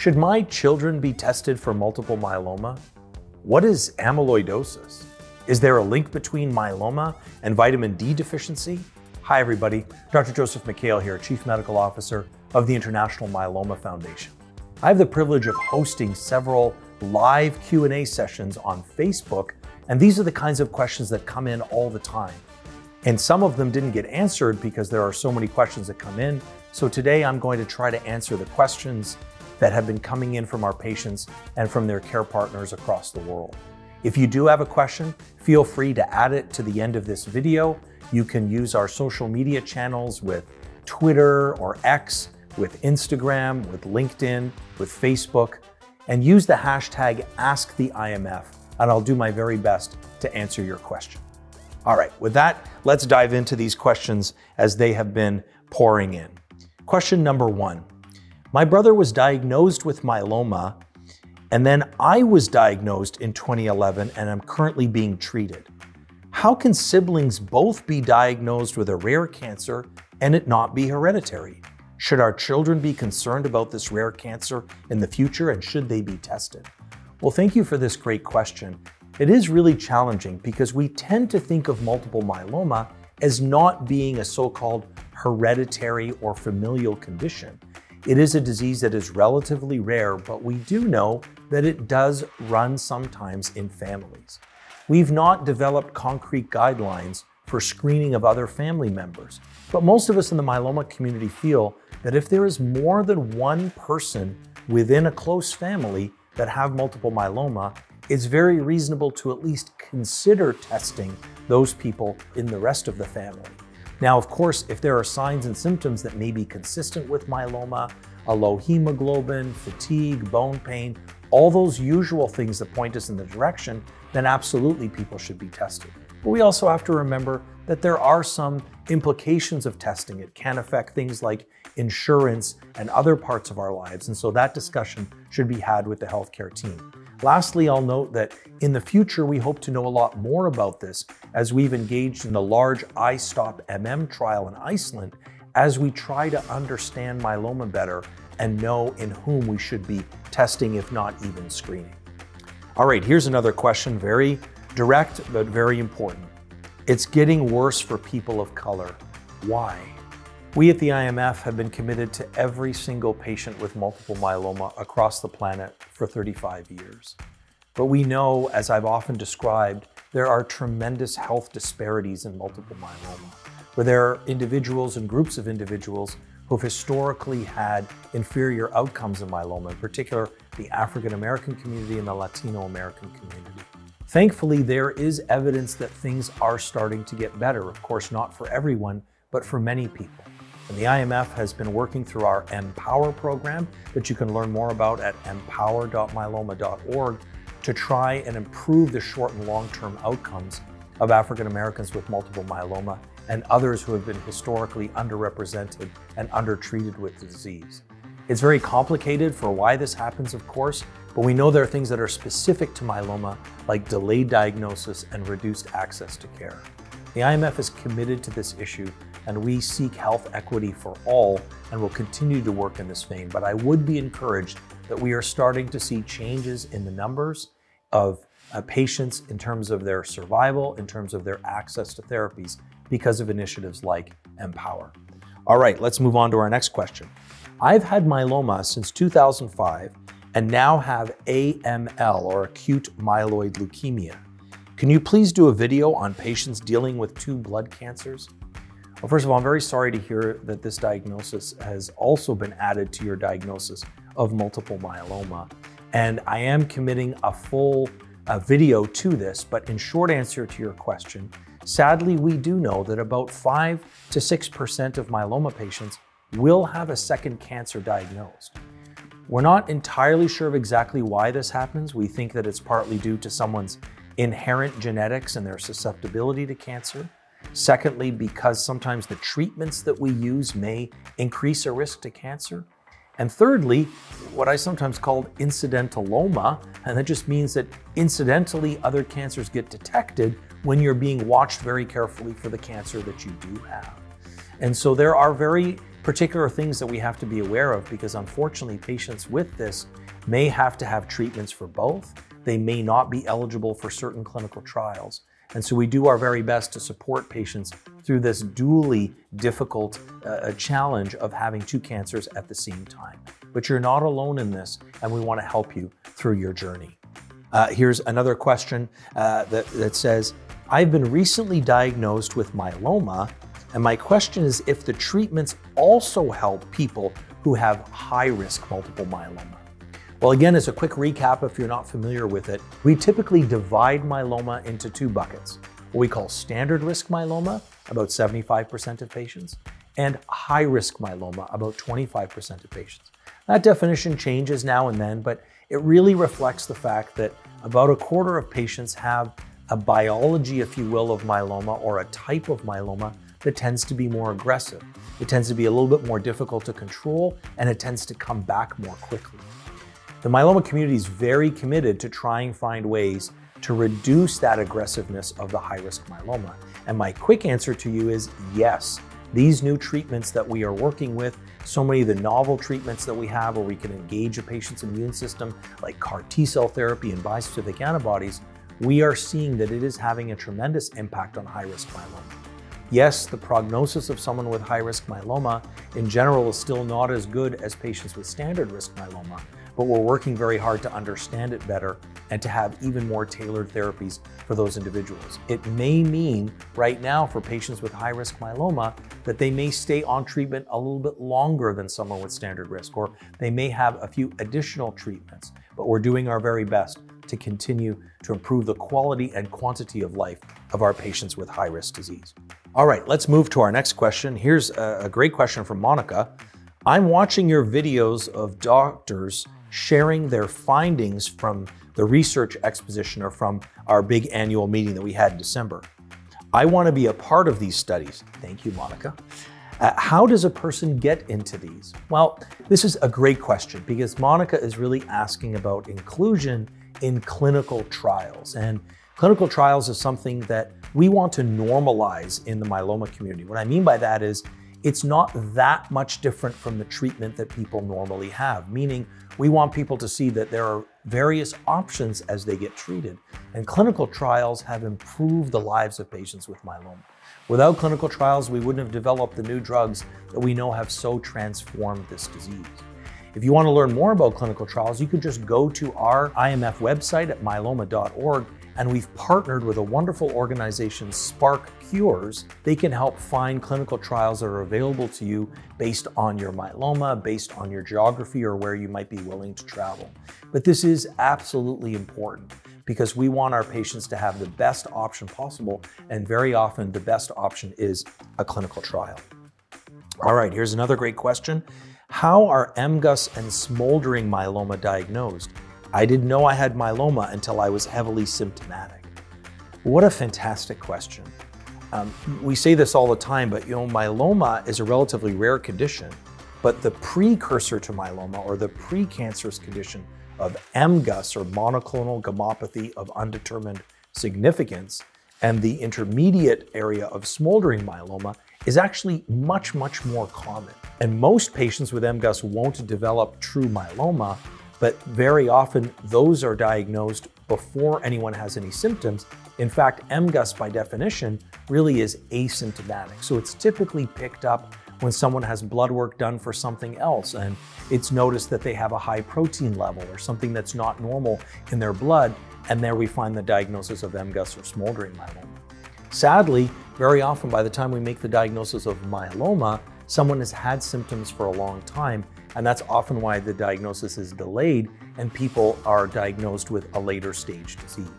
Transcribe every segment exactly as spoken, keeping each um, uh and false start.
Should my children be tested for multiple myeloma? What is amyloidosis? Is there a link between myeloma and vitamin D deficiency? Hi everybody, Doctor Joseph McHale here, Chief Medical Officer of the International Myeloma Foundation. I have the privilege of hosting several live Q and A sessions on Facebook, and these are the kinds of questions that come in all the time. And some of them didn't get answered because there are so many questions that come in. So today I'm going to try to answer the questions that have been coming in from our patients and from their care partners across the world. If you do have a question, feel free to add it to the end of this video. You can use our social media channels with Twitter or X, with Instagram, with LinkedIn, with Facebook, and use the hashtag Ask the I M F, and I'll do my very best to answer your question. All right, with that, let's dive into these questions as they have been pouring in. Question number one, my brother was diagnosed with myeloma and then I was diagnosed in twenty eleven and I'm currently being treated. How can siblings both be diagnosed with a rare cancer and it not be hereditary? Should our children be concerned about this rare cancer in the future and should they be tested? Well, thank you for this great question. It is really challenging because we tend to think of multiple myeloma as not being a so-called hereditary or familial condition. It is a disease that is relatively rare, but we do know that it does run sometimes in families. We've not developed concrete guidelines for screening of other family members, but most of us in the myeloma community feel that if there is more than one person within a close family that have multiple myeloma, it's very reasonable to at least consider testing those people in the rest of the family. Now, of course, if there are signs and symptoms that may be consistent with myeloma, a low hemoglobin, fatigue, bone pain, all those usual things that point us in the direction, then absolutely people should be tested. But we also have to remember that there are some implications of testing. It can affect things like insurance and other parts of our lives, and so that discussion should be had with the healthcare team. Lastly, I'll note that in the future, we hope to know a lot more about this as we've engaged in the large iStop M M trial in Iceland, as we try to understand myeloma better and know in whom we should be testing, if not even screening. All right, here's another question, very direct, but very important. It's getting worse for people of color. Why? We at the I M F have been committed to every single patient with multiple myeloma across the planet for thirty-five years. But we know, as I've often described, there are tremendous health disparities in multiple myeloma, where there are individuals and groups of individuals who've historically had inferior outcomes in myeloma, in particular, the African American community and the Latino American community. Thankfully, there is evidence that things are starting to get better. Of course, not for everyone, but for many people. And the I M F has been working through our Empower program that you can learn more about at empower dot myeloma dot org to try and improve the short and long-term outcomes of African Americans with multiple myeloma and others who have been historically underrepresented and undertreated with the disease. It's very complicated for why this happens, of course, but we know there are things that are specific to myeloma, like delayed diagnosis and reduced access to care. The I M F is committed to this issue, and we seek health equity for all and will continue to work in this vein. But I would be encouraged that we are starting to see changes in the numbers of uh, patients in terms of their survival, in terms of their access to therapies because of initiatives like Empower. All right, let's move on to our next question. I've had myeloma since two thousand five and now have A M L, or acute myeloid leukemia. Can you please do a video on patients dealing with two blood cancers? Well, first of all, I'm very sorry to hear that this diagnosis has also been added to your diagnosis of multiple myeloma. And I am committing a full uh, video to this, but in short answer to your question, sadly, we do know that about five to six percent of myeloma patients will have a second cancer diagnosed. We're not entirely sure of exactly why this happens. We think that it's partly due to someone's inherent genetics and their susceptibility to cancer. Secondly, because sometimes the treatments that we use may increase a risk to cancer. And thirdly, what I sometimes call incidentaloma, and that just means that incidentally other cancers get detected when you're being watched very carefully for the cancer that you do have. And so there are very particular things that we have to be aware of, because unfortunately patients with this may have to have treatments for both. They may not be eligible for certain clinical trials. And so we do our very best to support patients through this dually difficult uh, challenge of having two cancers at the same time. But you're not alone in this, and we want to help you through your journey. Uh, here's another question uh, that, that says, I've been recently diagnosed with myeloma, and my question is if the treatments also help people who have high-risk multiple myeloma. Well, again, as a quick recap, if you're not familiar with it, we typically divide myeloma into two buckets, what we call standard risk myeloma, about seventy-five percent of patients, and high risk myeloma, about twenty-five percent of patients. That definition changes now and then, but it really reflects the fact that about a quarter of patients have a biology, if you will, of myeloma, or a type of myeloma that tends to be more aggressive. It tends to be a little bit more difficult to control, and it tends to come back more quickly. The myeloma community is very committed to trying and find ways to reduce that aggressiveness of the high-risk myeloma. And my quick answer to you is yes. These new treatments that we are working with, so many of the novel treatments that we have where we can engage a patient's immune system, like CAR T-cell therapy and bispecific antibodies, we are seeing that it is having a tremendous impact on high-risk myeloma. Yes, the prognosis of someone with high-risk myeloma in general is still not as good as patients with standard-risk myeloma, but we're working very hard to understand it better and to have even more tailored therapies for those individuals. It may mean right now for patients with high-risk myeloma that they may stay on treatment a little bit longer than someone with standard risk, or they may have a few additional treatments, but we're doing our very best to continue to improve the quality and quantity of life of our patients with high-risk disease. All right, let's move to our next question. Here's a great question from Monica. I'm watching your videos of doctors sharing their findings from the research exposition or from our big annual meeting that we had in December. I want to be a part of these studies. Thank you, Monica. Uh, how does a person get into these? Well, this is a great question because Monica is really asking about inclusion in clinical trials. And clinical trials is something that we want to normalize in the myeloma community. What I mean by that is it's not that much different from the treatment that people normally have, meaning we want people to see that there are various options as they get treated. And clinical trials have improved the lives of patients with myeloma. Without clinical trials, we wouldn't have developed the new drugs that we know have so transformed this disease. If you want to learn more about clinical trials, you can just go to our I M F website at myeloma dot org, and we've partnered with a wonderful organization, Spark Yours. They can help find clinical trials that are available to you based on your myeloma, based on your geography, or where you might be willing to travel. But this is absolutely important because we want our patients to have the best option possible, and very often the best option is a clinical trial. All right, here's another great question. How are M G U S and smoldering myeloma diagnosed? I didn't know I had myeloma until I was heavily symptomatic. What a fantastic question. Um, we say this all the time, but you know, myeloma is a relatively rare condition, but the precursor to myeloma, or the precancerous condition of M G U S, or monoclonal gammopathy of undetermined significance, and the intermediate area of smoldering myeloma is actually much, much more common. And most patients with M G U S won't develop true myeloma, but very often those are diagnosed before anyone has any symptoms. In fact, M G U S by definition really is asymptomatic. So it's typically picked up when someone has blood work done for something else and it's noticed that they have a high protein level or something that's not normal in their blood. And there we find the diagnosis of M G U S or smoldering myeloma. Sadly, very often by the time we make the diagnosis of myeloma, someone has had symptoms for a long time, and that's often why the diagnosis is delayed and people are diagnosed with a later stage disease.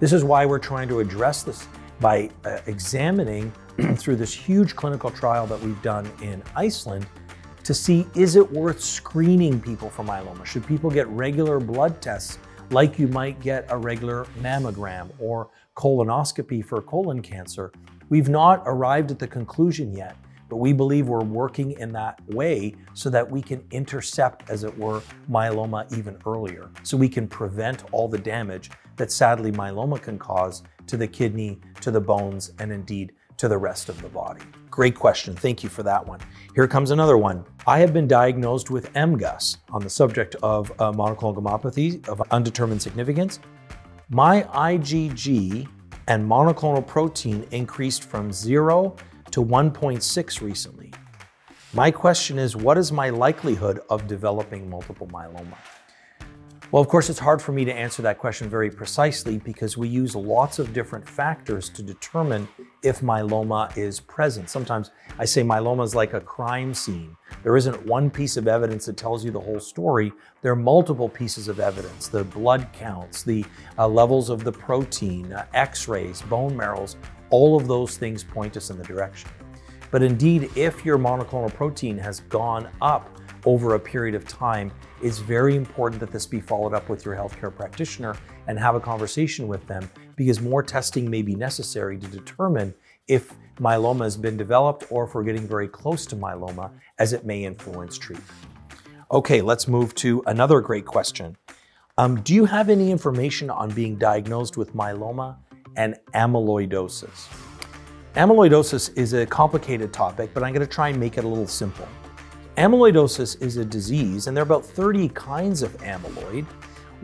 This is why we're trying to address this by uh, examining through this huge clinical trial that we've done in Iceland to see, is it worth screening people for myeloma? Should people get regular blood tests like you might get a regular mammogram or colonoscopy for colon cancer? We've not arrived at the conclusion yet, but we believe we're working in that way so that we can intercept, as it were, myeloma even earlier, so we can prevent all the damage that sadly myeloma can cause to the kidney, to the bones, and indeed to the rest of the body. Great question. Thank you for that one. Here comes another one. I have been diagnosed with M G U S on the subject of uh, monoclonal gammopathy of undetermined significance. My IgG and monoclonal protein increased from zero to one point six recently. My question is, what is my likelihood of developing multiple myeloma? Well, of course, it's hard for me to answer that question very precisely because we use lots of different factors to determine if myeloma is present. Sometimes I say myeloma is like a crime scene. There isn't one piece of evidence that tells you the whole story. There are multiple pieces of evidence, the blood counts, the uh, levels of the protein, uh, x-rays, bone marrows, all of those things point us in the direction. But indeed, if your monoclonal protein has gone up over a period of time, it's very important that this be followed up with your healthcare practitioner and have a conversation with them, because more testing may be necessary to determine if myeloma has been developed or if we're getting very close to myeloma, as it may influence treatment. Okay, let's move to another great question. Um, do you have any information on being diagnosed with myeloma and amyloidosis? Amyloidosis is a complicated topic, but I'm going to try and make it a little simple. Amyloidosis is a disease, and there are about thirty kinds of amyloid,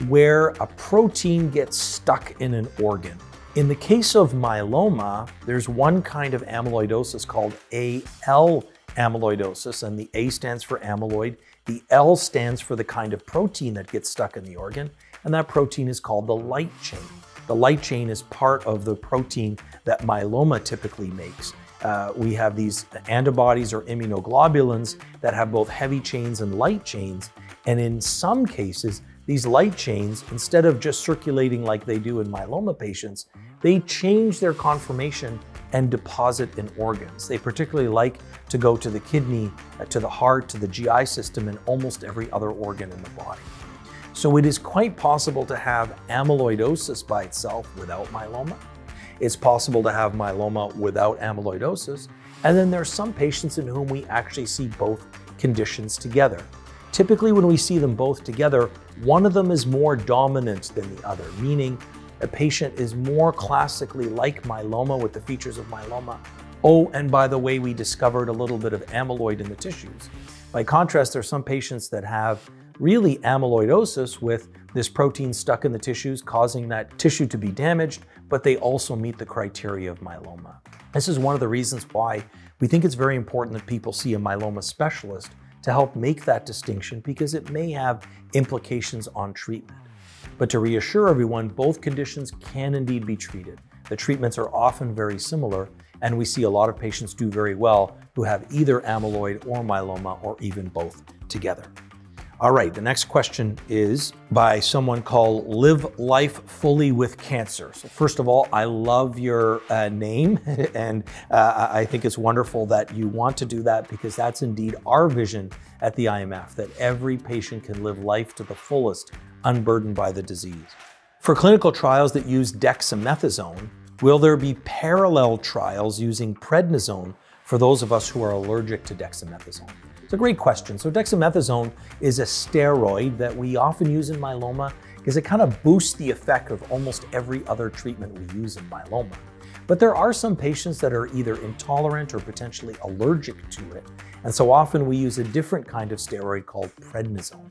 where a protein gets stuck in an organ. In the case of myeloma, there's one kind of amyloidosis called A L amyloidosis, and the A stands for amyloid, the L stands for the kind of protein that gets stuck in the organ, and that protein is called the light chain. The light chain is part of the protein that myeloma typically makes. Uh, we have these antibodies or immunoglobulins that have both heavy chains and light chains. And in some cases, these light chains, instead of just circulating like they do in myeloma patients, they change their conformation and deposit in organs. They particularly like to go to the kidney, to the heart, to the G I system, and almost every other organ in the body. So it is quite possible to have amyloidosis by itself without myeloma. It's possible to have myeloma without amyloidosis. And then there's some patients in whom we actually see both conditions together. Typically, when we see them both together, one of them is more dominant than the other, meaning a patient is more classically like myeloma with the features of myeloma. Oh, and by the way, we discovered a little bit of amyloid in the tissues. By contrast, there are some patients that have really amyloidosis with this protein stuck in the tissues, causing that tissue to be damaged, but they also meet the criteria of myeloma. This is one of the reasons why we think it's very important that people see a myeloma specialist to help make that distinction, because it may have implications on treatment. But to reassure everyone, both conditions can indeed be treated. The treatments are often very similar, and we see a lot of patients do very well who have either amyloid or myeloma or even both together. All right, the next question is by someone called Live Life Fully with Cancer. So first of all, I love your uh, name, and uh, I think it's wonderful that you want to do that, because that's indeed our vision at the I M F, that every patient can live life to the fullest, unburdened by the disease. For clinical trials that use dexamethasone, will there be parallel trials using prednisone for those of us who are allergic to dexamethasone? It's a great question. So dexamethasone is a steroid that we often use in myeloma because it kind of boosts the effect of almost every other treatment we use in myeloma. But there are some patients that are either intolerant or potentially allergic to it. And so often we use a different kind of steroid called prednisone.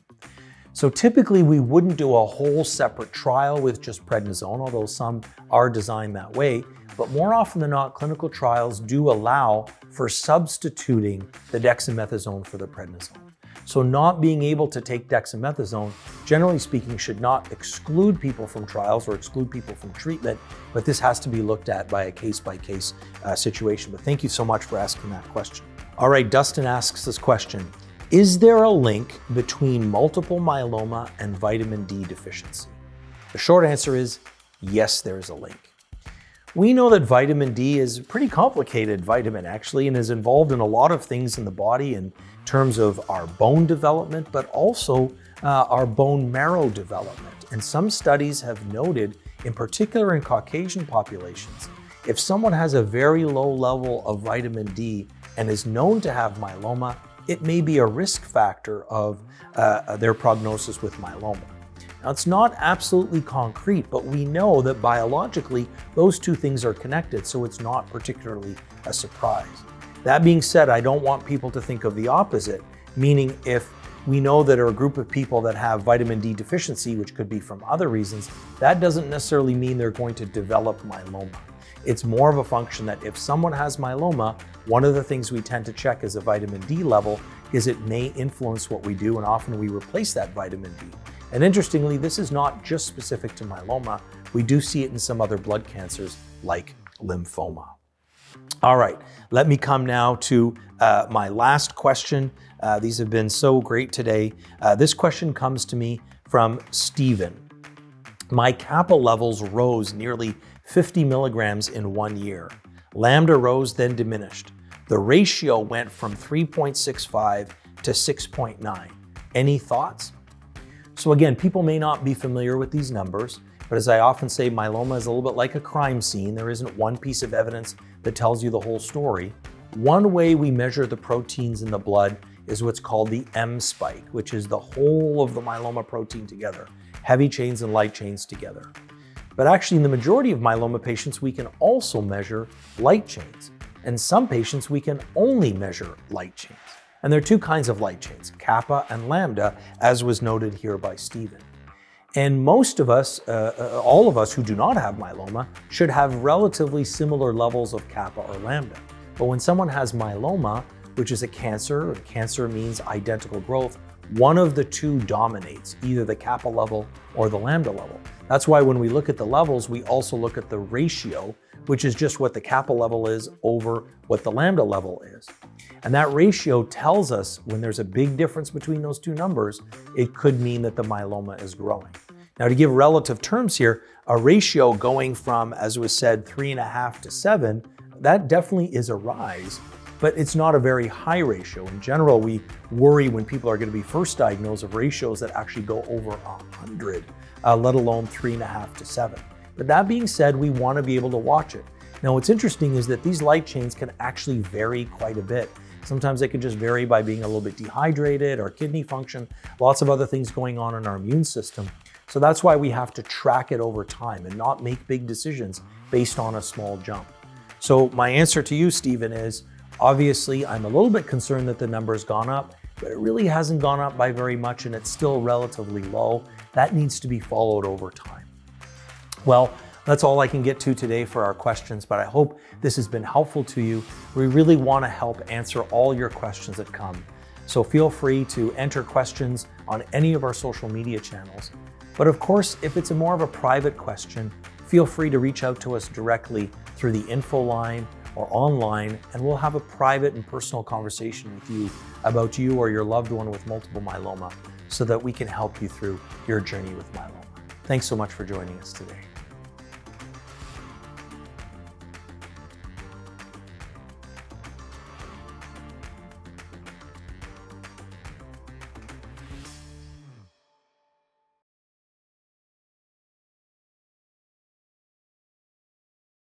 So typically we wouldn't do a whole separate trial with just prednisone, although some are designed that way. But more often than not, clinical trials do allow for substituting the dexamethasone for the prednisone. So not being able to take dexamethasone, generally speaking, should not exclude people from trials or exclude people from treatment, but this has to be looked at by a case-by-case uh, situation. But thank you so much for asking that question. All right, Dustin asks this question. Is there a link between multiple myeloma and vitamin D deficiency? The short answer is yes, there is a link. We know that vitamin D is a pretty complicated vitamin actually, and is involved in a lot of things in the body in terms of our bone development, but also uh, our bone marrow development. And some studies have noted, in particular in Caucasian populations, if someone has a very low level of vitamin D and is known to have myeloma, it may be a risk factor of uh, their prognosis with myeloma. Now, it's not absolutely concrete, but we know that biologically, those two things are connected, so it's not particularly a surprise. That being said, I don't want people to think of the opposite, meaning if we know that there are a group of people that have vitamin D deficiency, which could be from other reasons, that doesn't necessarily mean they're going to develop myeloma. It's more of a function that if someone has myeloma, one of the things we tend to check is a vitamin D level, because it may influence what we do, and often we replace that vitamin D. And interestingly, this is not just specific to myeloma. We do see it in some other blood cancers like lymphoma. All right, let me come now to uh, my last question. Uh, these have been so great today. Uh, this question comes to me from Stephen. My Kappa levels rose nearly fifty milligrams in one year. Lambda rose, then diminished. The ratio went from three point six five to six point nine. Any thoughts? So again, people may not be familiar with these numbers, but as I often say, myeloma is a little bit like a crime scene. There isn't one piece of evidence that tells you the whole story. One way we measure the proteins in the blood is what's called the M-spike, which is the whole of the myeloma protein together, heavy chains and light chains together. But actually, in the majority of myeloma patients, we can also measure light chains. In some patients, we can only measure light chains. And there are two kinds of light chains, kappa and lambda, as was noted here by Stephen. And most of us, uh, all of us who do not have myeloma, should have relatively similar levels of kappa or lambda. But when someone has myeloma, which is a cancer, and cancer means identical growth, one of the two dominates, either the kappa level or the lambda level. That's why when we look at the levels, we also look at the ratio, which is just what the kappa level is over what the lambda level is. And that ratio tells us when there's a big difference between those two numbers, it could mean that the myeloma is growing. Now, to give relative terms here, a ratio going from, as was said, three and a half to seven, that definitely is a rise, but it's not a very high ratio. In general, we worry when people are going to be first diagnosed of ratios that actually go over one hundred, uh, let alone three and a half to seven. But that being said, we want to be able to watch it. Now, what's interesting is that these light chains can actually vary quite a bit. Sometimes they can just vary by being a little bit dehydrated, our kidney function, lots of other things going on in our immune system. So that's why we have to track it over time and not make big decisions based on a small jump. So my answer to you, Stephen, is obviously I'm a little bit concerned that the number's gone up, but it really hasn't gone up by very much and it's still relatively low. That needs to be followed over time. Well, that's all I can get to today for our questions, but I hope this has been helpful to you. We really want to help answer all your questions that come. So feel free to enter questions on any of our social media channels. But of course, if it's a more of a private question, feel free to reach out to us directly through the info line or online, and we'll have a private and personal conversation with you about you or your loved one with multiple myeloma so that we can help you through your journey with myeloma. Thanks so much for joining us today.